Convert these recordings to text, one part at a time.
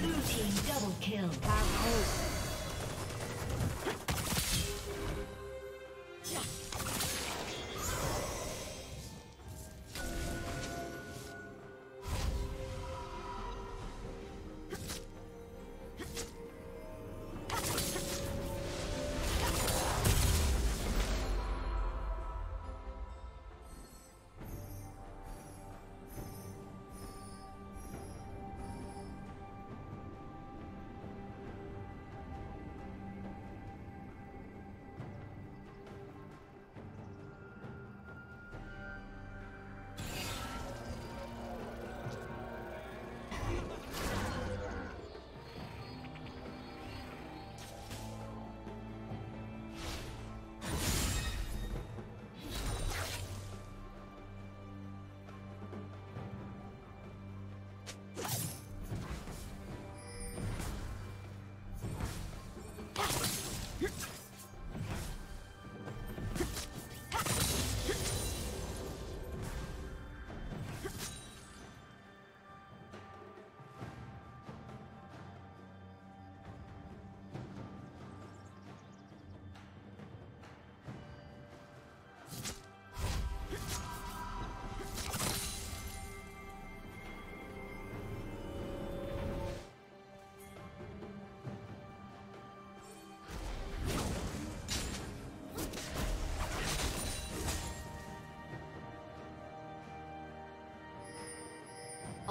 Blue team double kill.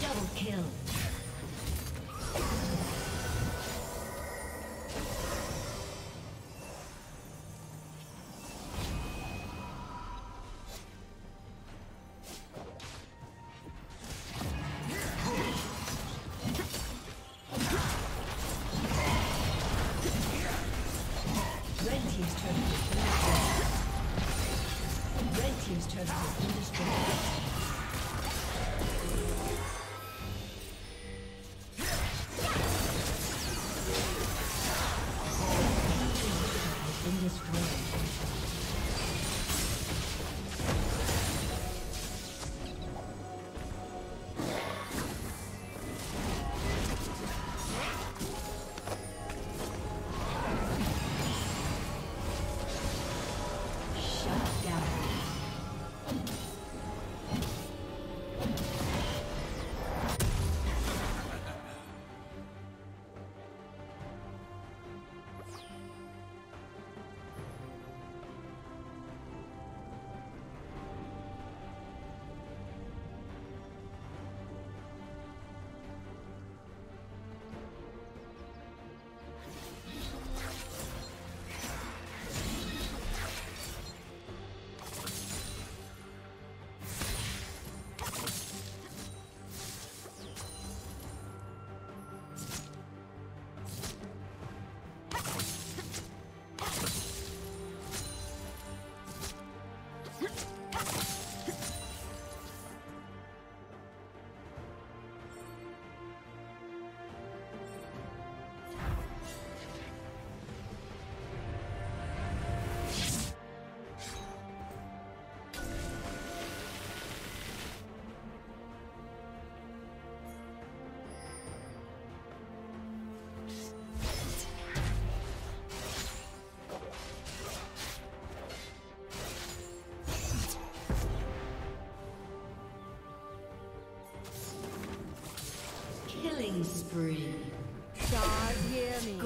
Double kill.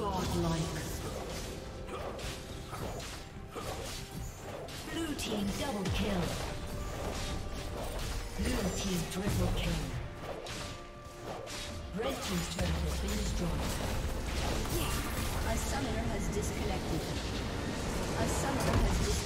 Godlike. Blue team double kill. Blue team triple kill. Red team's turret has been destroyed. A summoner has disconnected. A summoner has disconnected.